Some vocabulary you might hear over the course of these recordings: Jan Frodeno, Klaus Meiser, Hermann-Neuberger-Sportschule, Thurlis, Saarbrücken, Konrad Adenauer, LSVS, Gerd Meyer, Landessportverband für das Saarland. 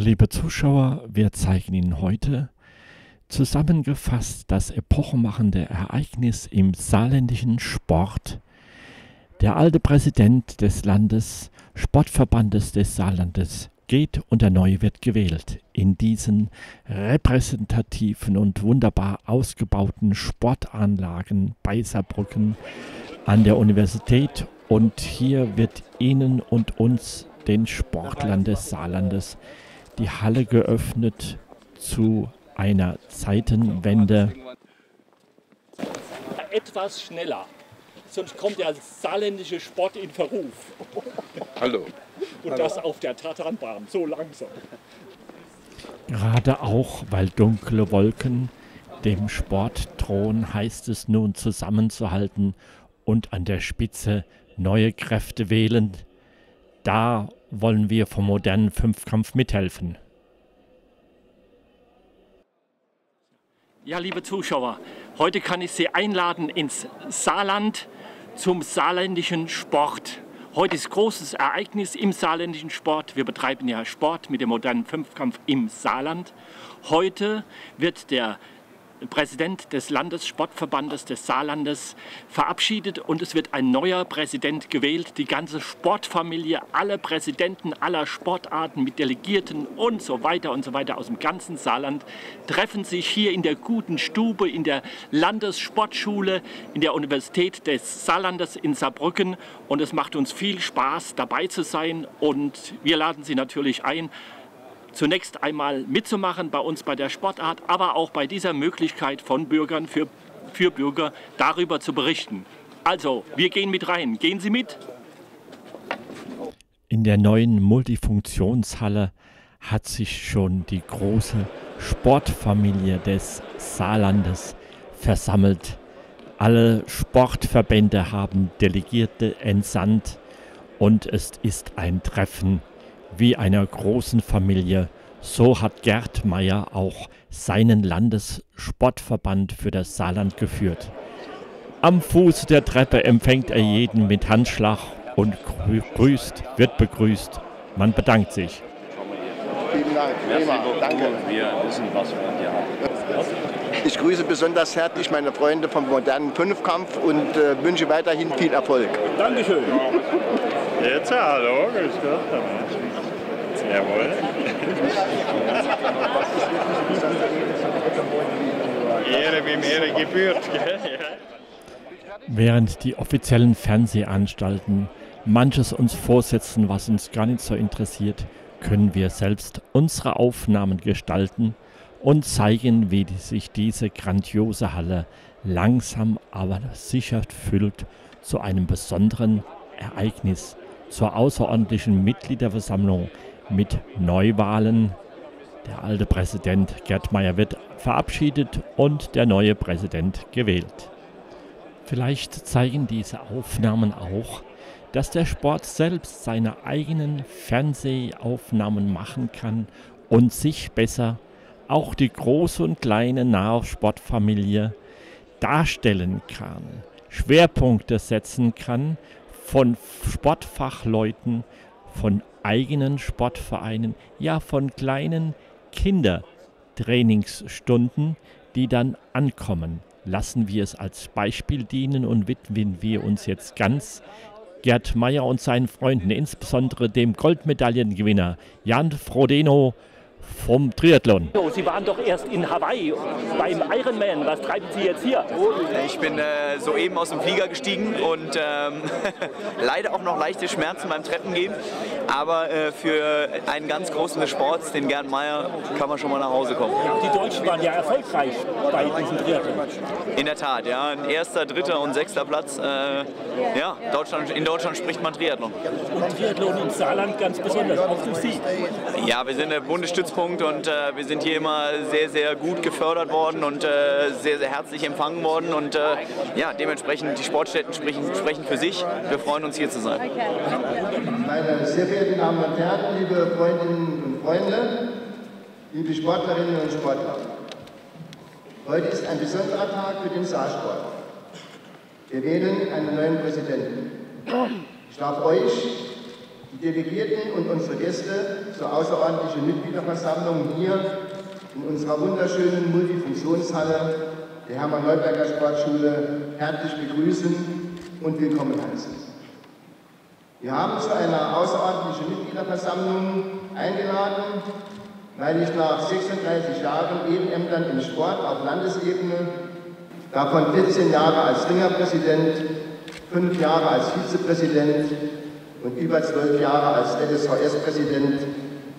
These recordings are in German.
Liebe Zuschauer, wir zeigen Ihnen heute zusammengefasst das epochemachende Ereignis im saarländischen Sport. Der alte Präsident des Landessportverbandes des Saarlandes geht und der neue wird gewählt. In diesen repräsentativen und wunderbar ausgebauten Sportanlagen bei Saarbrücken an der Universität. Und hier wird Ihnen und uns, den Sportlern des Saarlandes, die Halle geöffnet zu einer Zeitenwende. Etwas schneller, sonst kommt der saarländische Sport in Verruf. Hallo. Und das auf der Tatanbahn, so langsam. Gerade auch, weil dunkle Wolken dem Sport drohen, heißt es nun zusammenzuhalten und an der Spitze neue Kräfte wählen. Da wollen wir vom modernen Fünfkampf mithelfen. Ja, liebe Zuschauer, heute kann ich Sie einladen ins Saarland zum saarländischen Sport. Heute ist großes Ereignis im saarländischen Sport. Wir betreiben ja Sport mit dem modernen Fünfkampf im Saarland. Heute wird der Präsident des Landessportverbandes des Saarlandes verabschiedet und es wird ein neuer Präsident gewählt. Die ganze Sportfamilie, alle Präsidenten aller Sportarten mit Delegierten und so weiter aus dem ganzen Saarland treffen sich hier in der guten Stube, in der Landessportschule, in der Universität des Saarlandes in Saarbrücken. Und es macht uns viel Spaß, dabei zu sein, und wir laden Sie natürlich ein, zunächst einmal mitzumachen bei uns bei der Sportart, aber auch bei dieser Möglichkeit von Bürgern für Bürger darüber zu berichten. Also, wir gehen mit rein. Gehen Sie mit? In der neuen Multifunktionshalle hat sich schon die große Sportfamilie des Saarlandes versammelt. Alle Sportverbände haben Delegierte entsandt und es ist ein Treffen wie einer großen Familie. So hat Gerd Meyer auch seinen Landessportverband für das Saarland geführt. Am Fuß der Treppe empfängt er jeden mit Handschlag und wird begrüßt. Man bedankt sich. Vielen Dank. Danke. Wir wissen, was wir an dir haben. Ich grüße besonders herzlich meine Freunde vom modernen Fünfkampf und wünsche weiterhin viel Erfolg. Dankeschön. Jetzt ja, hallo. Jawohl. Ehre, wem Ehre gebührt. Während die offiziellen Fernsehanstalten manches uns vorsetzen, was uns gar nicht so interessiert, können wir selbst unsere Aufnahmen gestalten und zeigen, wie sich diese grandiose Halle langsam, aber sicher füllt zu einem besonderen Ereignis, zur außerordentlichen Mitgliederversammlung mit Neuwahlen. Der alte Präsident Gerd Meyer wird verabschiedet und der neue Präsident gewählt. Vielleicht zeigen diese Aufnahmen auch, dass der Sport selbst seine eigenen Fernsehaufnahmen machen kann und sich besser, auch die große und kleine Nahsportfamilie, darstellen kann, Schwerpunkte setzen kann von Sportfachleuten, von eigenen Sportvereinen, ja von kleinen Kindertrainingsstunden, die dann ankommen. Lassen wir es als Beispiel dienen und widmen wir uns jetzt ganz Gerd Meyer und seinen Freunden, insbesondere dem Goldmedaillengewinner Jan Frodeno vom Triathlon. Sie waren doch erst in Hawaii beim Ironman. Was treiben Sie jetzt hier? Ich bin soeben aus dem Flieger gestiegen und leider auch noch leichte Schmerzen beim Treppengehen. Aber für einen ganz großen des Sports, den Gerd Meyer, kann man schon mal nach Hause kommen. Die Deutschen waren ja erfolgreich bei diesem Triathlon. In der Tat, ja. Ein erster, dritter und sechster Platz. Ja, in Deutschland spricht man Triathlon. Und Triathlon im Saarland ganz besonders, auch für Sie. Ja, wir sind der Bundesstützpunkt. Und wir sind hier immer sehr, sehr gut gefördert worden und sehr, sehr herzlich empfangen worden. Und ja, dementsprechend, die Sportstätten sprechen für sich. Wir freuen uns, hier zu sein. Meine sehr verehrten Damen und Herren, liebe Freundinnen und Freunde, liebe Sportlerinnen und Sportler. Heute ist ein besonderer Tag für den Saarsport. Wir wählen einen neuen Präsidenten. Ich darf euch Die Delegierten und unsere Gäste zur außerordentlichen Mitgliederversammlung hier in unserer wunderschönen Multifunktionshalle der Hermann-Neuberger-Sportschule herzlich begrüßen und willkommen heißen. Wir haben zu einer außerordentlichen Mitgliederversammlung eingeladen, weil ich nach 36 Jahren Ehrenämtern im Sport auf Landesebene, davon 14 Jahre als Ringerpräsident, 5 Jahre als Vizepräsident und über 12 Jahre als LSVS-Präsident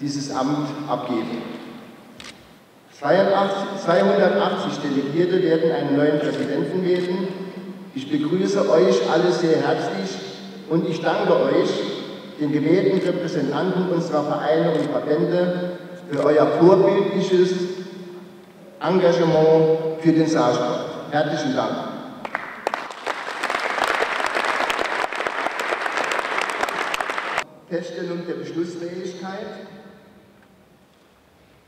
dieses Amt abgeben. 280 Delegierte werden einen neuen Präsidenten wählen. Ich begrüße euch alle sehr herzlich und ich danke euch, den gewählten Repräsentanten unserer Vereine und Verbände, für euer vorbildliches Engagement für den Saarsport. Herzlichen Dank. Feststellung der Beschlussfähigkeit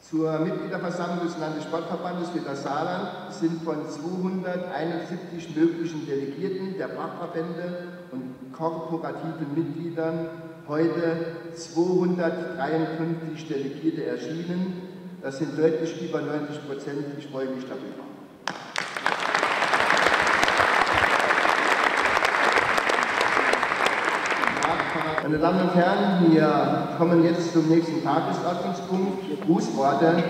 zur Mitgliederversammlung des Landessportverbandes für das Saarland sind von 271 möglichen Delegierten der Fachverbände und korporativen Mitgliedern heute 253 Delegierte erschienen. Das sind deutlich über 90%. Ich freue mich darüber. Meine Damen und Herren, wir kommen jetzt zum nächsten Tagesordnungspunkt, Grußworte.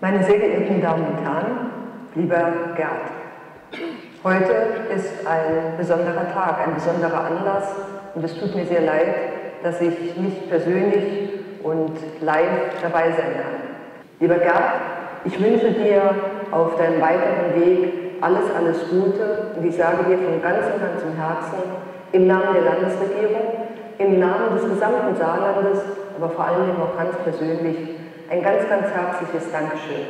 Meine sehr geehrten Damen und Herren, lieber Gerd, heute ist ein besonderer Tag, ein besonderer Anlass und es tut mir sehr leid, dass ich nicht persönlich und live dabei sein kann. Lieber Gerd, ich wünsche dir auf deinem weiteren Weg alles, alles Gute und ich sage dir von ganzem Herzen, im Namen der Landesregierung, im Namen des gesamten Saarlandes, aber vor allem auch ganz persönlich, ein ganz herzliches Dankeschön.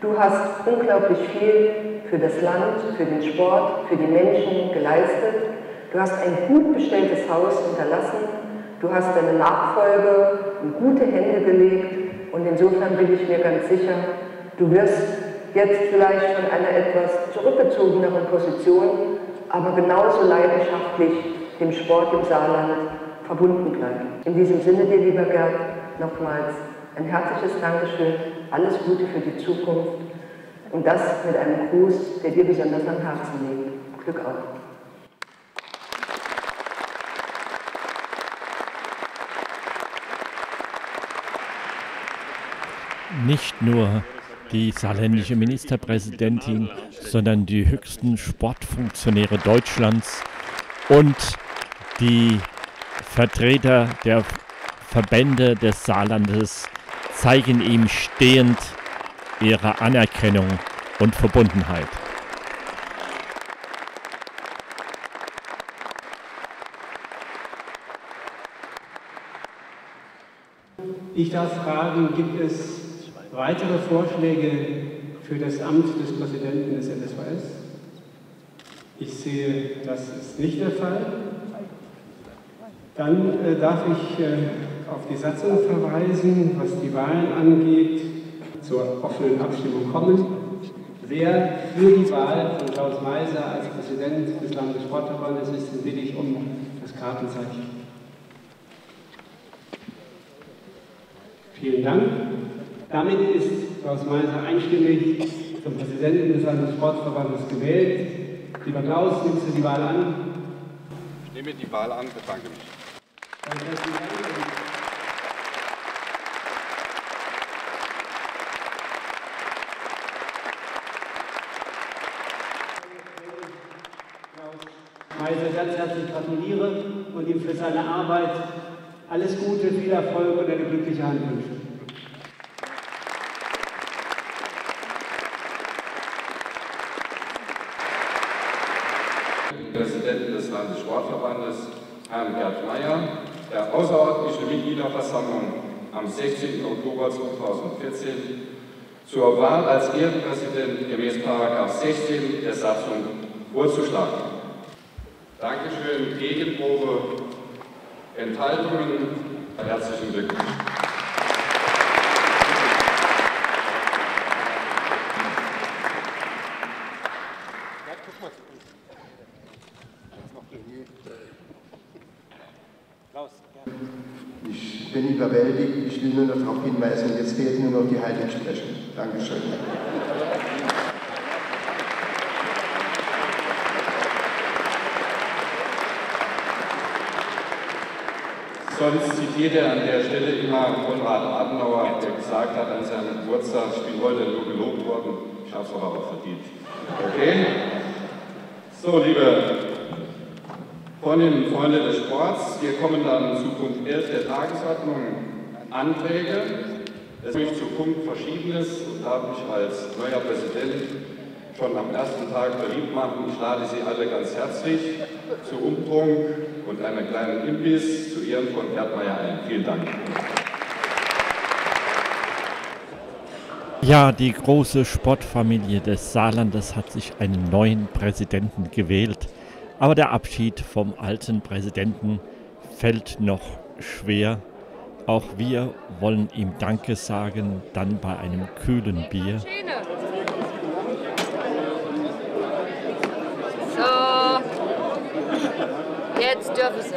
Du hast unglaublich viel für das Land, für den Sport, für die Menschen geleistet. Du hast ein gut bestelltes Haus hinterlassen. Du hast deine Nachfolge in gute Hände gelegt und insofern bin ich mir ganz sicher, du wirst jetzt vielleicht von einer etwas zurückgezogeneren Position, aber genauso leidenschaftlich dem Sport im Saarland verbunden bleiben. In diesem Sinne dir, lieber Gerd, nochmals ein herzliches Dankeschön, alles Gute für die Zukunft und das mit einem Gruß, der dir besonders am Herzen liegt. Glück auf! Nicht nur die saarländische Ministerpräsidentin, sondern die höchsten Sportfunktionäre Deutschlands und die Vertreter der Verbände des Saarlandes zeigen ihm stehend ihre Anerkennung und Verbundenheit. Ich darf fragen, gibt es weitere Vorschläge für das Amt des Präsidenten des LSVS? Ich sehe, das ist nicht der Fall. Dann darf ich auf die Satzung verweisen, was die Wahlen angeht, zur offenen Abstimmung kommen. Wer für die Wahl von Klaus Meiser als Präsident des Landessportverbandes ist, bitte ich um das Kartenzeichen. Vielen Dank. Damit ist Klaus Meiser einstimmig zum Präsidenten des Landessportverbandes gewählt. Lieber Klaus, nimmst du die Wahl an? Ich nehme die Wahl an, bedanke mich. Klaus Meiser, ganz herzlich gratuliere und ihm für seine Arbeit alles Gute, viel Erfolg und eine glückliche Hand wünsche. Präsidenten des Landessportverbandes, Herrn Gerd Meyer, der außerordentliche Mitgliederversammlung am 16. Oktober 2014 zur Wahl als Ehrenpräsident gemäß § 16 der Satzung vorzuschlagen. Dankeschön, Gegenprobe, Enthaltungen, herzlichen Glückwunsch. bin überwältigt, ich will nur noch darauf hinweisen, jetzt fehlt nur noch die Heiligsprechung. Dankeschön. Sonst zitiert er an der Stelle immer Konrad Adenauer, der gesagt hat an seinem Geburtstag, ich bin heute nur gelobt worden, ich habe es aber auch verdient. Okay? So, liebe Freundinnen und Freunde des Sports, wir kommen dann zu Punkt 11 der Tagesordnung, Anträge. Es geht zu Punkt Verschiedenes und darf mich als neuer Präsident schon am ersten Tag beliebt machen. Ich lade Sie alle ganz herzlich zur Umtrunk und einem kleinen Imbiss zu Ehren von Gerd Meyer ein. Vielen Dank. Ja, die große Sportfamilie des Saarlandes hat sich einen neuen Präsidenten gewählt. Aber der Abschied vom alten Präsidenten fällt noch schwer. Auch wir wollen ihm Danke sagen, dann bei einem kühlen Bier. So, jetzt dürfen Sie.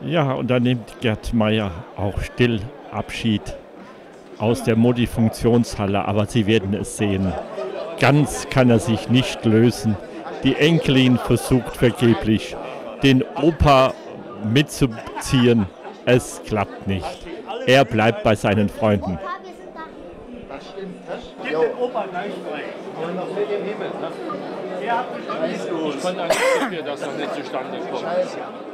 Ja, und da nimmt Gerd Meyer auch still Abschied aus der Modi-Funktionshalle, aber Sie werden es sehen. Ganz kann er sich nicht lösen. Die Enkelin versucht vergeblich, den Opa mitzuziehen. Es klappt nicht. Er bleibt bei seinen Freunden. Das stimmt, das stimmt. Jo. Den Opa gleich frei. Aber noch mit dem Himmel. Ne? Er hat bestimmt. Ich konnte eigentlich dafür, dass das nicht zustande kommt. Scheiße.